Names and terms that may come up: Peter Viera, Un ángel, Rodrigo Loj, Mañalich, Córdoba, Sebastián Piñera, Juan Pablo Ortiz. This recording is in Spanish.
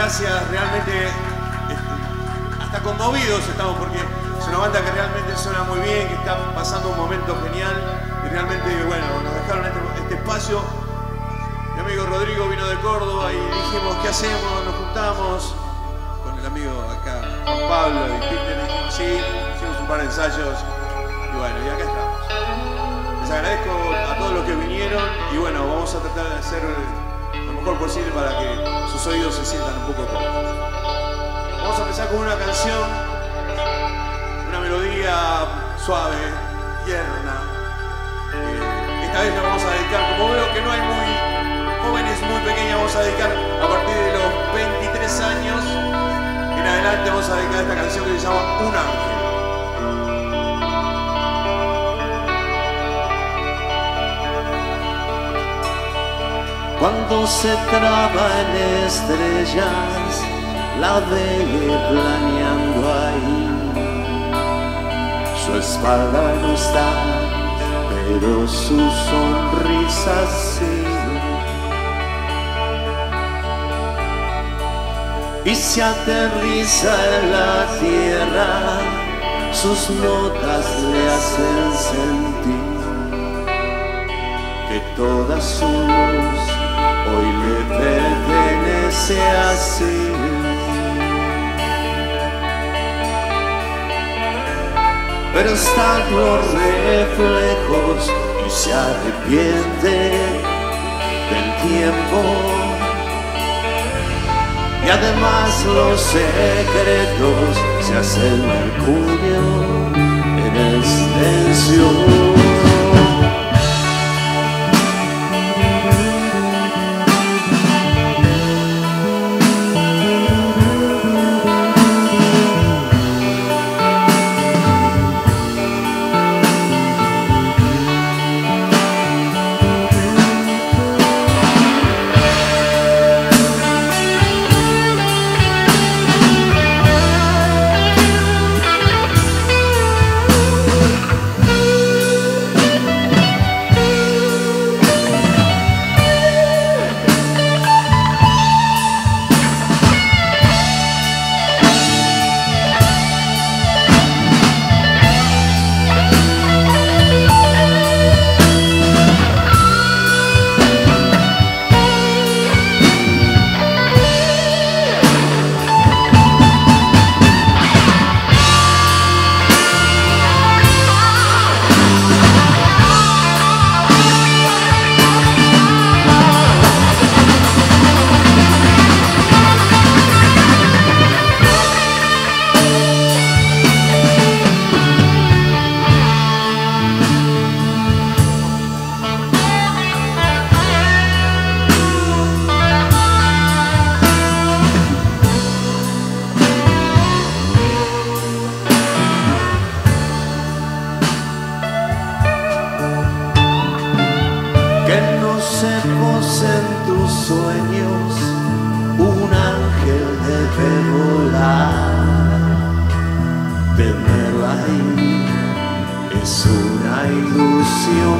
gracias, realmente hasta conmovidos estamos porque es una banda que realmente suena muy bien, que está pasando un momento genial y realmente, bueno, nos dejaron este espacio. Mi amigo Rodrigo vino de Córdoba y dijimos, ¿qué hacemos? Nos juntamos con el amigo acá, Juan Pablo y Peter, dijimos, sí, hicimos un par de ensayos y bueno, y acá estamos. Les agradezco a todos los que vinieron y bueno, vamos a tratar de hacer lo mejor posible para que sus oídos se sientan un poco cómodos. Vamos a empezar con una canción, una melodía suave, tierna. Esta vez la vamos a dedicar, como veo que no hay muy jóvenes, muy pequeñas, vamos a dedicar a partir de los 23 años en adelante, vamos a dedicar esta canción que se llama Un Ángel. Cuando se traba en estrellas la vele planeando ahí, su espalda no está, pero su sonrisa sí. Y se aterriza en la tierra, sus notas le hacen sentir que toda su luz hoy le pertenece así. Pero están los reflejos y se arrepiente del tiempo. Y además los secretos se hacen mercurio en el silencio. Tenerla ahí es una ilusión.